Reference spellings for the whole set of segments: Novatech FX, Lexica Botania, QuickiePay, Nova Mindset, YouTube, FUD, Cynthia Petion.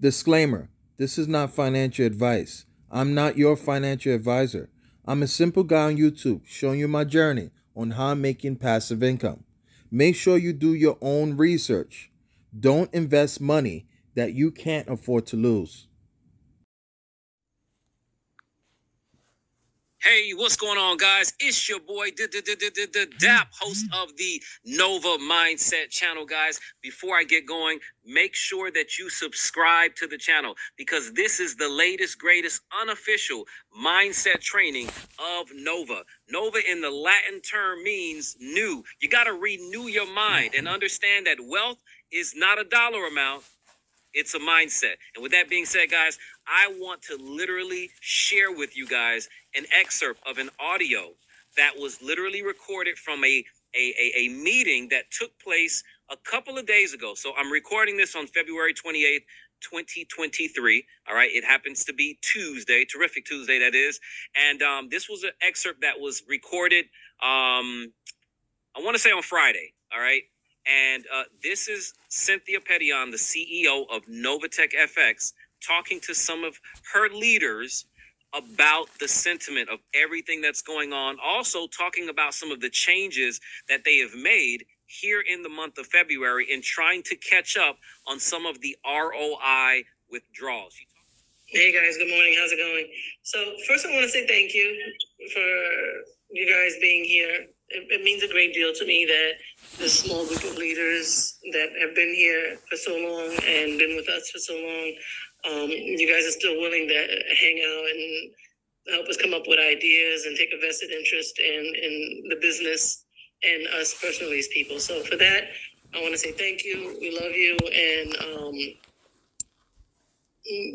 Disclaimer, this is not financial advice. I'm not your financial advisor. I'm a simple guy on YouTube showing you my journey on how I'm making passive income. Make sure you do your own research. Don't invest money that you can't afford to lose. Hey, what's going on, guys? It's your boy, Dap, host of the Nova Mindset channel, guys. Before I get going, make sure that you subscribe to the channel because this is the latest, greatest unofficial mindset training of Nova. Nova in the Latin term means new. You got to renew your mind and understand that wealth is not a dollar amount. It's a mindset. And with that being said, guys, I want to literally share with you guys an excerpt of an audio that was literally recorded from a meeting that took place a couple of days ago. So I'm recording this on February 28th, 2023. All right. It happens to be Tuesday. Terrific Tuesday, that is. And this was an excerpt that was recorded, I want to say on Friday. All right. And this is Cynthia Petion, the CEO of Novatech FX, talking to some of her leaders about the sentiment of everything that's going on. Also talking about some of the changes that they have made here in the month of February in trying to catch up on some of the ROI withdrawals. Hey, guys. Good morning. How's it going? So first, I want to say thank you for you guys being here. It means a great deal to me that this small group of leaders that have been here for so long and been with us for so long, you guys are still willing to hang out and help us come up with ideas and take a vested interest in the business and us personally as people. So for that, I want to say thank you. We love you. And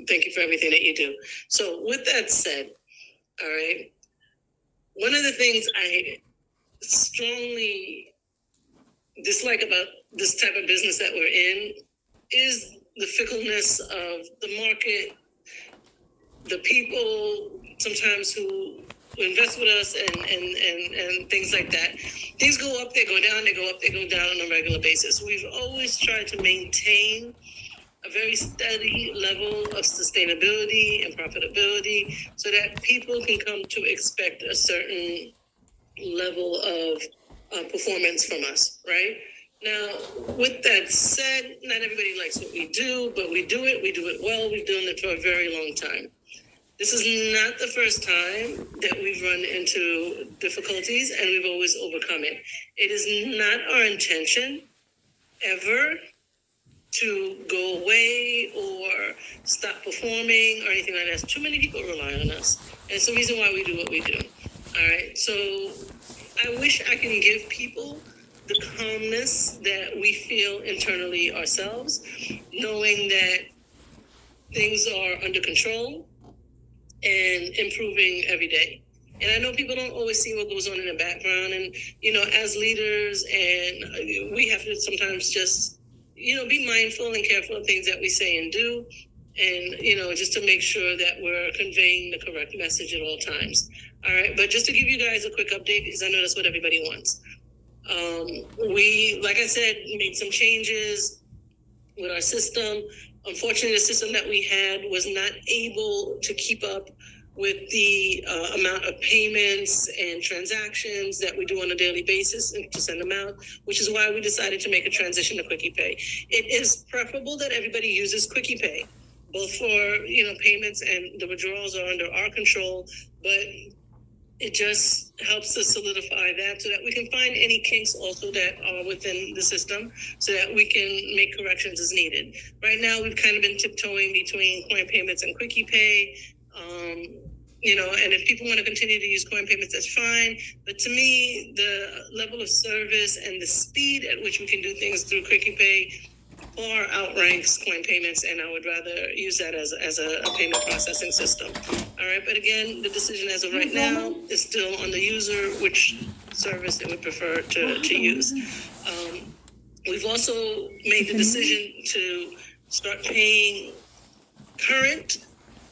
thank you for everything that you do. So with that said, all right, one of the things I strongly dislike about this type of business that we're in is the fickleness of the market, the people sometimes who invest with us and things like that. Things go up, they go down, they go up, they go down on a regular basis. We've always tried to maintain a very steady level of sustainability and profitability so that people can come to expect a certain level of performance from us, right? Now, with that said, not everybody likes what we do, but we do it well, we've done it for a very long time. This is not the first time that we've run into difficulties and we've always overcome it. It is not our intention ever to go away or stop performing or anything like that. Too many people rely on us. And it's the reason why we do what we do. All right, so I wish I can give people the calmness that we feel internally ourselves, knowing that things are under control and improving every day. And I know people don't always see what goes on in the background. And, you know, as leaders, and we have to sometimes just, you know, be mindful and careful of things that we say and do. And, you know, just to make sure that we're conveying the correct message at all times. All right. But just to give you guys a quick update, because I know that's what everybody wants. We, like I said, made some changes with our system. Unfortunately, the system that we had was not able to keep up with the amount of payments and transactions that we do on a daily basis and to send them out, which is why we decided to make a transition to QuickiePay. It is preferable that everybody uses QuickiePay, both for, you know, payments and the withdrawals are under our control, but it just helps us solidify that so that we can find any kinks also that are within the system so that we can make corrections as needed. Right now, we've kind of been tiptoeing between coin payments and QuickiePay, you know, and if people want to continue to use coin payments, that's fine. But to me, the level of service and the speed at which we can do things through QuickiePay or outranks coin payments, and I would rather use that as a payment processing system. All right, but again, the decision as of right now is still on the user, which service they would prefer to use. We've also made the decision to start paying current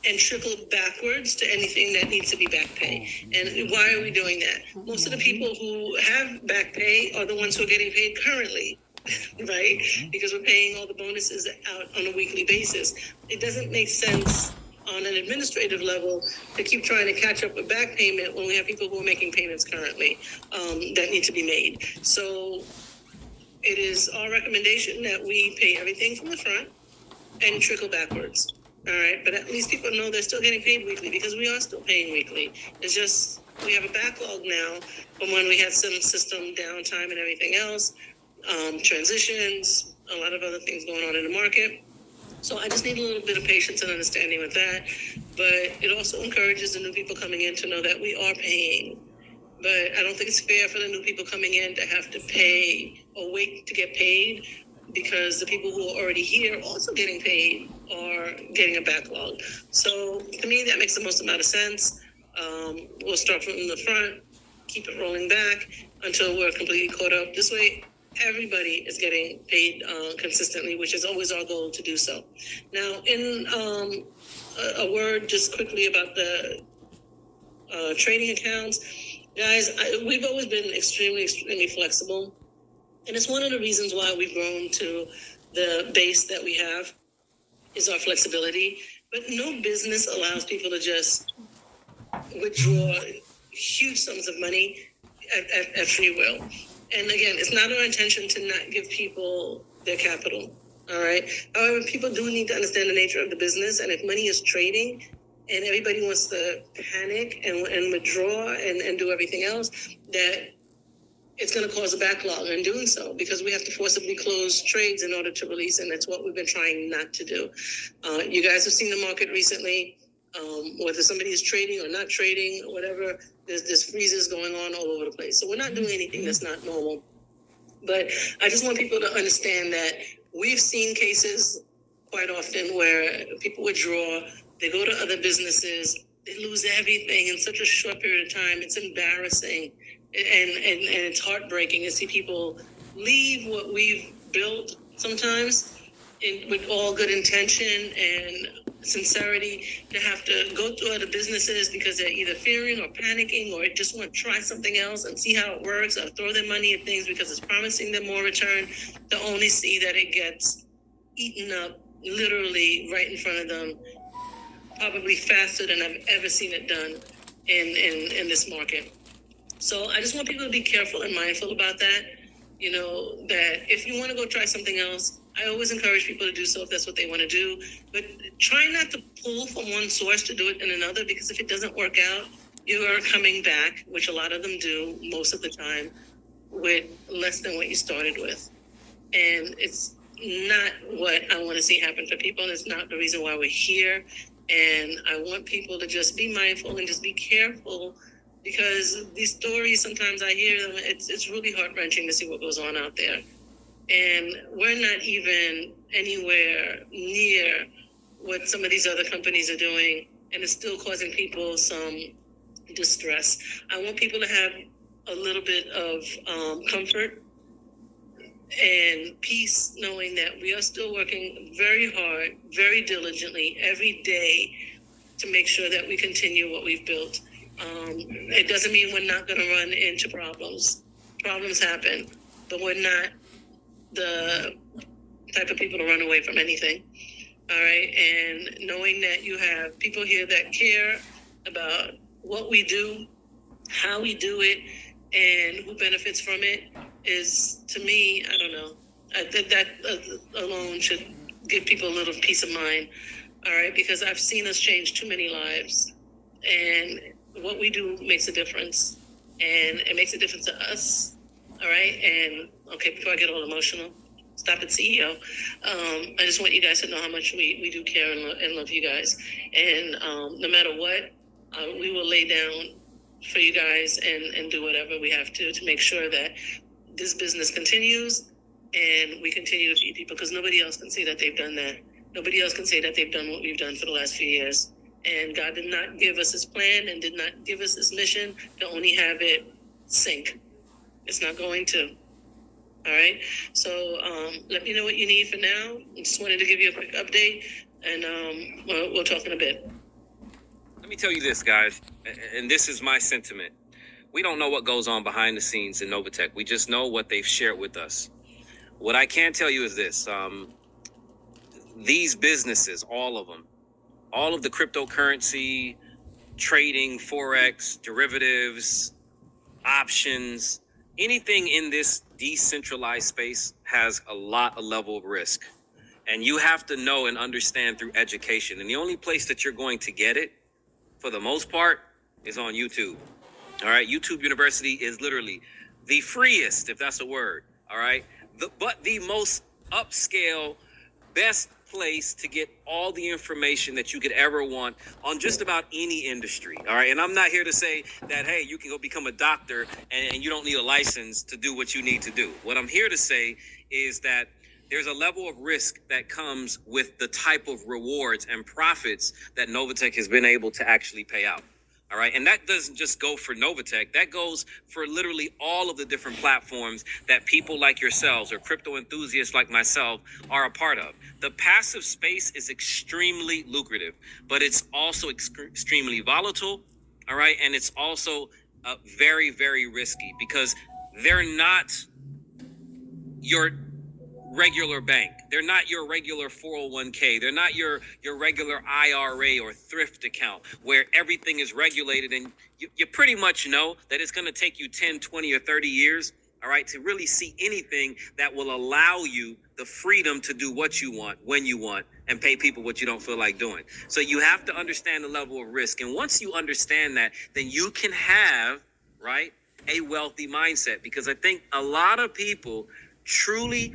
and trickle backwards to anything that needs to be back pay. And why are we doing that? Most of the people who have back pay are the ones who are getting paid currently. right? Mm-hmm. Because we're paying all the bonuses out on a weekly basis. It doesn't make sense on an administrative level to keep trying to catch up with back payment when we have people who are making payments currently that need to be made. So it is our recommendation that we pay everything from the front and trickle backwards. All right, but at least people know they're still getting paid weekly, because we are still paying weekly. It's just we have a backlog now from when we had some system downtime and everything else, transitions, a lot of other things going on in the market. So I just need a little bit of patience and understanding with that. But it also encourages the new people coming in to know that we are paying. But I don't think it's fair for the new people coming in to have to pay or wait to get paid, because the people who are already here also getting paid are getting a backlog. So to me, that makes the most amount of sense. We'll start from the front, keep it rolling back until we're completely caught up. This way, everybody is getting paid consistently, which is always our goal to do so. Now, in a word just quickly about the trading accounts, guys, we've always been extremely, extremely flexible. And it's one of the reasons why we've grown to the base that we have is our flexibility. But no business allows people to just withdraw huge sums of money at free will. And again, it's not our intention to not give people their capital, all right? However, people do need to understand the nature of the business. And if money is trading and everybody wants to panic and withdraw and do everything else, that it's going to cause a backlog in doing so, because we have to forcibly close trades in order to release, and that's what we've been trying not to do. You guys have seen the market recently, whether somebody is trading or not trading or whatever, there's freezes going on all over the place. So we're not doing anything that's not normal. But I just want people to understand that we've seen cases quite often where people withdraw, they go to other businesses, they lose everything in such a short period of time. It's embarrassing. And it's heartbreaking to see people leave what we've built sometimes with all good intention and sincerity, to have to go through other businesses because they're either fearing or panicking or just want to try something else and see how it works, or throw their money at things because it's promising them more return, to only see that it gets eaten up literally right in front of them, probably faster than I've ever seen it done in this market. So I just want people to be careful and mindful about that, you know, that if you want to go try something else, I always encourage people to do so if that's what they want to do. But try not to pull from one source to do it in another, because if it doesn't work out, you are coming back, which a lot of them do most of the time, with less than what you started with. And it's not what I want to see happen for people. And it's not the reason why we're here. And I want people to just be mindful and just be careful, because these stories, sometimes I hear them, it's really heart-wrenching to see what goes on out there. And we're not even anywhere near what some of these other companies are doing, and it's still causing people some distress. I want people to have a little bit of comfort and peace, knowing that we are still working very hard, very diligently every day to make sure that we continue what we've built. It doesn't mean we're not going to run into problems. Problems happen, but we're not the type of people to run away from anything. All right. And knowing that you have people here that care about what we do, how we do it, and who benefits from it is, to me, I don't know. That alone should give people a little peace of mind. All right. Because I've seen us change too many lives. And what we do makes a difference, and it makes a difference to us. All right. And okay, before I get all emotional, stop it, CEO. I just want you guys to know how much we do care and love you guys. And no matter what, we will lay down for you guys and do whatever we have to make sure that this business continues and we continue to feed people, because nobody else can say that they've done that. Nobody else can say that they've done what we've done for the last few years. And God did not give us his plan and did not give us his mission to only have it sink. It's not going to. All right. So let me know what you need for now. I just wanted to give you a quick update, and we'll talk in a bit. Let me tell you this, guys, and this is my sentiment. We don't know what goes on behind the scenes in Novatech. We just know what they've shared with us. What I can tell you is this, these businesses, all of them, all of the cryptocurrency, trading, Forex, derivatives, options, anything in this decentralized space has a level of risk. And you have to know and understand through education. And the only place that you're going to get it, for the most part, is on YouTube. All right, YouTube University is literally the freest, if that's a word, all right? But the most upscale, best place to get all the information that you could ever want on just about any industry, all right? And I'm not here to say that, hey, you can go become a doctor and you don't need a license to do what you need to do. What I'm here to say is that there's a level of risk that comes with the type of rewards and profits that Novatech has been able to actually pay out. All right. And that doesn't just go for Novatech. That goes for literally all of the different platforms that people like yourselves or crypto enthusiasts like myself are a part of. The passive space is extremely lucrative, but it's also extremely volatile. All right. And it's also very, very risky because they're not your regular bank. They're not your regular 401k. They're not your regular IRA or thrift account where everything is regulated. And you pretty much know that it's going to take you 10, 20 or 30 years, all right, to really see anything that will allow you the freedom to do what you want, when you want, and pay people what you don't feel like doing. So you have to understand the level of risk. And once you understand that, then you can have, right, a wealthy mindset, because I think a lot of people truly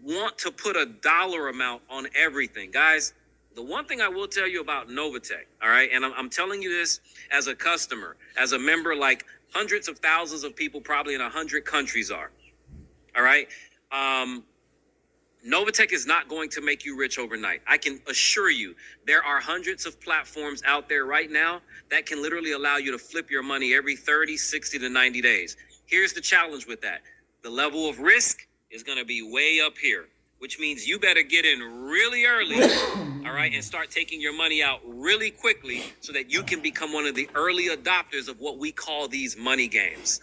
want to put a dollar amount on everything. Guys, the one thing I will tell you about Novatech, all right, and I'm telling you this as a customer, as a member, like hundreds of thousands of people probably in 100 countries are, all right? Novatech is not going to make you rich overnight. I can assure you there are hundreds of platforms out there right now that can literally allow you to flip your money every 30, 60 to 90 days. Here's the challenge with that. The level of risk is going to be way up here, which means you better get in really early, all right, and start taking your money out really quickly so that you can become one of the early adopters of what we call these money games.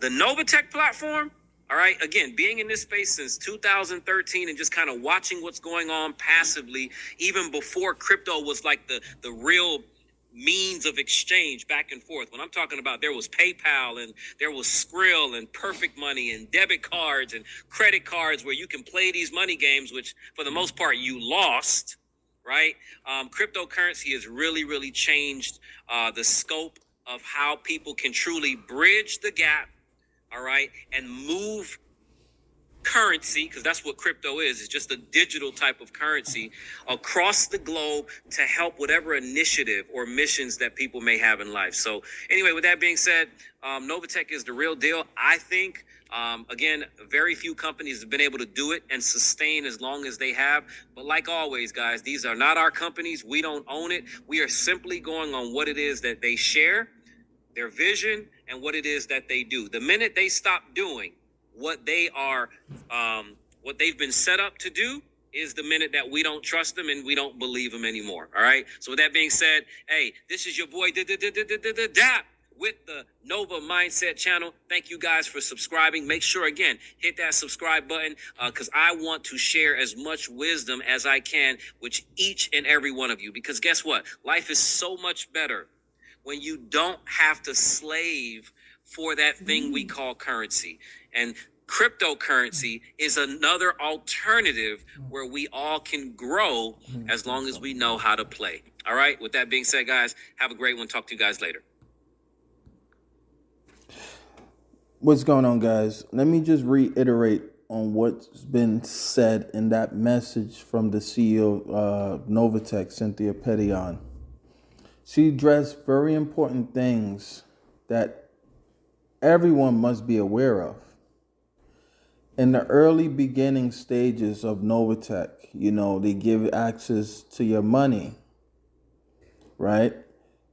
The Novatech platform, all right, again, being in this space since 2013 and just kind of watching what's going on passively, even before crypto was like the real means of exchange back and forth. When I'm talking about, there was PayPal and there was Skrill and Perfect Money and debit cards and credit cards where you can play these money games, which for the most part you lost, right? Cryptocurrency has really, really changed the scope of how people can truly bridge the gap, all right, and move currency, because that's what crypto is. It's just a digital type of currency across the globe to help whatever initiative or missions that people may have in life. So anyway, with that being said, Novatech is the real deal. I think, again, very few companies have been able to do it and sustain as long as they have. But like always, guys, these are not our companies. We don't own it. We are simply going on what it is that they share, their vision, and what it is that they do. The minute they stop doing what they are, what they've been set up to do, is the minute that we don't trust them and we don't believe them anymore. All right. So with that being said, hey, this is your boy Dap with the Nova Mindset channel. Thank you guys for subscribing. Make sure, again, hit that subscribe button because I want to share as much wisdom as I can with each and every one of you. Because guess what? Life is so much better when you don't have to slave for that thing we call currency. And cryptocurrency is another alternative where we all can grow as long as we know how to play. All right. With that being said, guys, have a great one. Talk to you guys later. What's going on, guys? Let me just reiterate on what's been said in that message from the CEO of Novatech, Cynthia Petion. She addressed very important things that everyone must be aware of. In the early beginning stages of Novatech, you know, they give access to your money, right?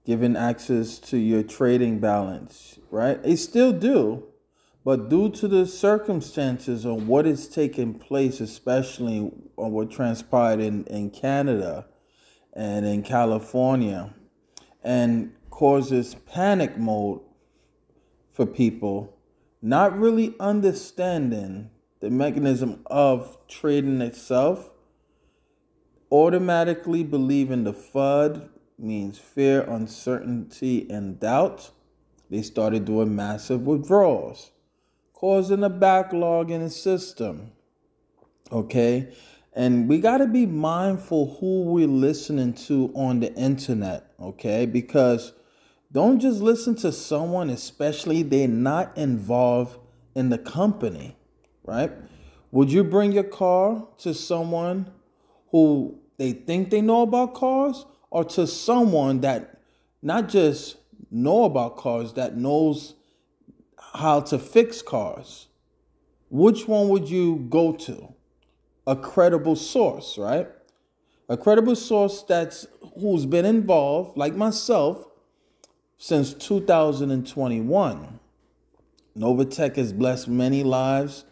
Giving access to your trading balance, right? They still do, but due to the circumstances of what is taking place, especially on what transpired in Canada and in California, and causes panic mode for people, not really understanding the mechanism of trading itself, automatically believe in the FUD, means fear, uncertainty, and doubt. They started doing massive withdrawals, causing a backlog in the system. Okay? And we got to be mindful who we're listening to on the internet, okay? Because don't just listen to someone, especially they're not involved in the company, right? Would you bring your car to someone who they think they know about cars, or to someone that not just know about cars, that knows how to fix cars? Which one would you go to? A credible source, right? A credible source that's who's been involved, like myself, since 2021. Novatech has blessed many lives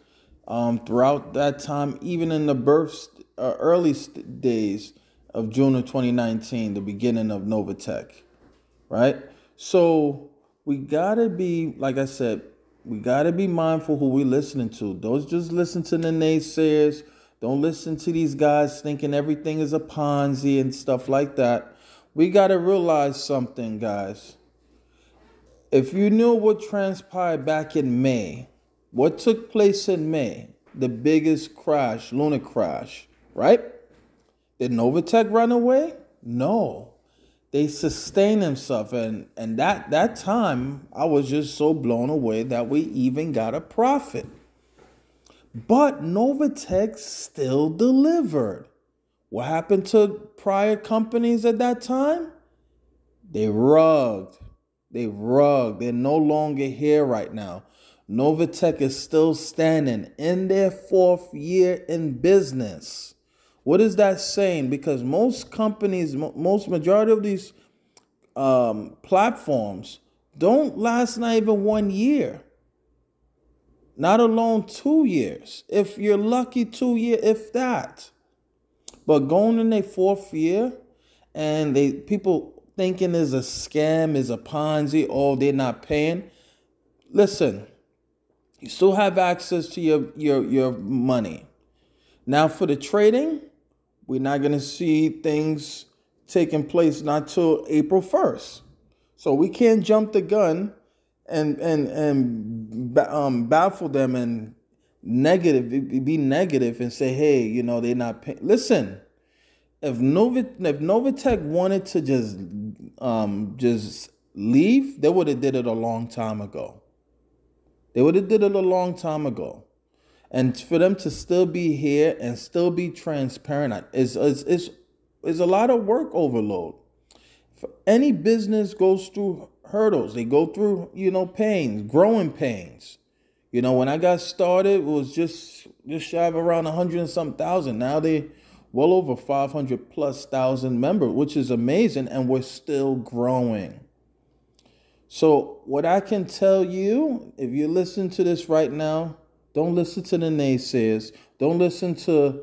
throughout that time, even in the early days of June of 2019, the beginning of Novatech, right? So we gotta be, like I said, we gotta be mindful who we're listening to. Don't just listen to the naysayers. Don't listen to these guys thinking everything is a Ponzi and stuff like that. We got to realize something, guys. If you knew what transpired back in May, what took place in May, the biggest crash, lunar crash, right? Did Novatech run away? No. They sustained themselves. And that time, I was just so blown away that we even got a profit. But Novatech still delivered. What happened to prior companies at that time? They rugged. They're no longer here right now. Novatech is still standing in their fourth year in business. What is that saying? Because most companies, majority of these platforms don't last not even 1 year. Not alone 2 years. If you're lucky, 2 years, if that. But going in their fourth year, and people thinking is a scam, is a Ponzi, or they're not paying. Listen, you still have access to your money. Now for the trading, we're not going to see things taking place not till April 1st. So we can't jump the gun and baffle them and be negative and say, hey, you know, they're not paying. Listen, if Novatech wanted to just leave, they would have did it a long time ago. And for them to still be here and still be transparent is a lot of work overload. For any business goes through hurdles. They go through, you know, pains, growing pains. You know, when I got started, it was just shy of around 100,000. Now they well over 500,000+ members, which is amazing. And we're still growing. So what I can tell you, if you listen to this right now, don't listen to the naysayers. Don't listen to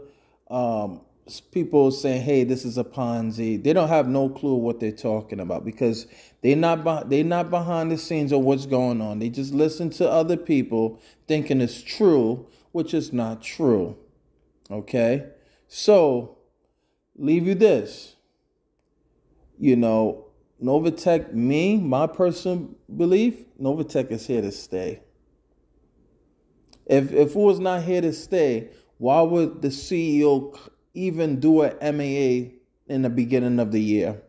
people saying, hey, this is a Ponzi. They don't have no clue what they're talking about, because they're not behind the scenes of what's going on. They just listen to other people thinking it's true, which is not true. Okay? So leave you this. You know, Novatech, my personal belief, Novatech is here to stay. If it was not here to stay, why would the CEO even do a MAA in the beginning of the year?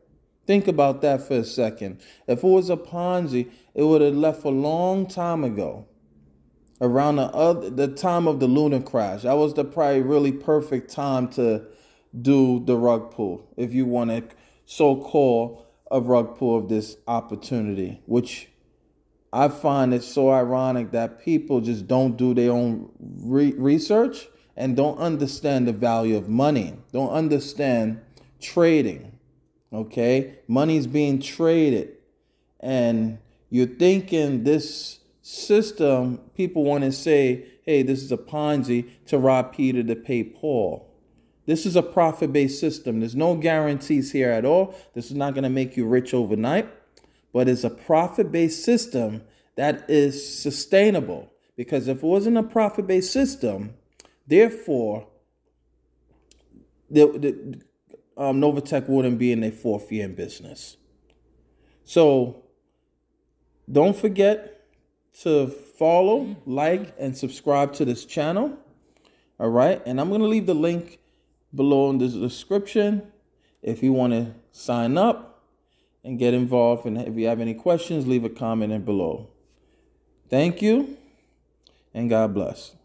Think about that for a second. If it was a Ponzi, it would have left a long time ago, around the time of the lunar crash. That was the probably really perfect time to do the rug pull, if you want to so-call a rug pull of this opportunity, which I find it so ironic that people just don't do their own research and don't understand the value of money. Don't understand trading, okay? Money's being traded. And you're thinking this system, people want to say, hey, this is a Ponzi to rob Peter to pay Paul. This is a profit-based system. There's no guarantees here at all. This is not going to make you rich overnight. But it's a profit-based system that is sustainable. Because if it wasn't a profit-based system, Therefore, Novatech wouldn't be in their fourth year in business. So don't forget to follow, like, and subscribe to this channel. All right. And I'm going to leave the link below in the description if you want to sign up and get involved. And if you have any questions, leave a comment below. Thank you and God bless.